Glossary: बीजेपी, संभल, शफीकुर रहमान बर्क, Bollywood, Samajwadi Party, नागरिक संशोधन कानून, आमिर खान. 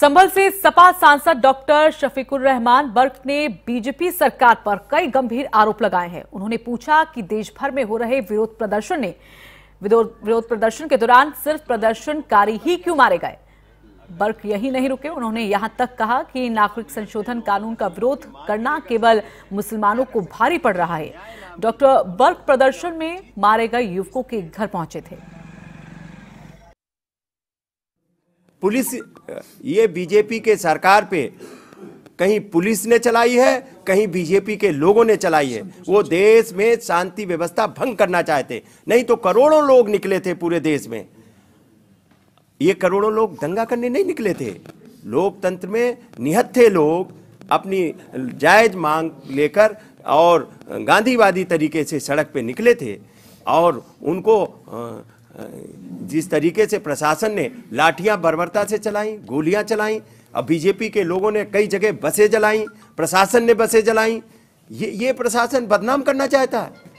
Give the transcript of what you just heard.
संभल से सपा सांसद डॉक्टर शफीकुर रहमान बर्क ने बीजेपी सरकार पर कई गंभीर आरोप लगाए हैं। उन्होंने पूछा कि देश भर में हो रहे विरोध प्रदर्शन के दौरान सिर्फ प्रदर्शनकारी ही क्यों मारे गए। बर्क यही नहीं रुके, उन्होंने यहां तक कहा कि नागरिक संशोधन कानून का विरोध करना केवल मुसलमानों को भारी पड़ रहा है। डॉक्टर बर्क प्रदर्शन में मारे गए युवकों के घर पहुंचे थे। पुलिस ये बीजेपी के सरकार पे कहीं पुलिस ने चलाई है, कहीं बीजेपी के लोगों ने चलाई है। वो देश में शांति व्यवस्था भंग करना चाहते, नहीं तो करोड़ों लोग निकले थे पूरे देश में। ये करोड़ों लोग दंगा करने नहीं निकले थे, लोकतंत्र में निहत्थे थे लोग, अपनी जायज मांग लेकर और गांधीवादी तरीके से सड़क पे निकले थे। और उनको जिस तरीके से प्रशासन ने लाठियां बर्बरता से चलाई, गोलियां चलाई, अब बीजेपी के लोगों ने कई जगह बसें जलाईं, प्रशासन ने बसें जलाईं, ये प्रशासन बदनाम करना चाहता है।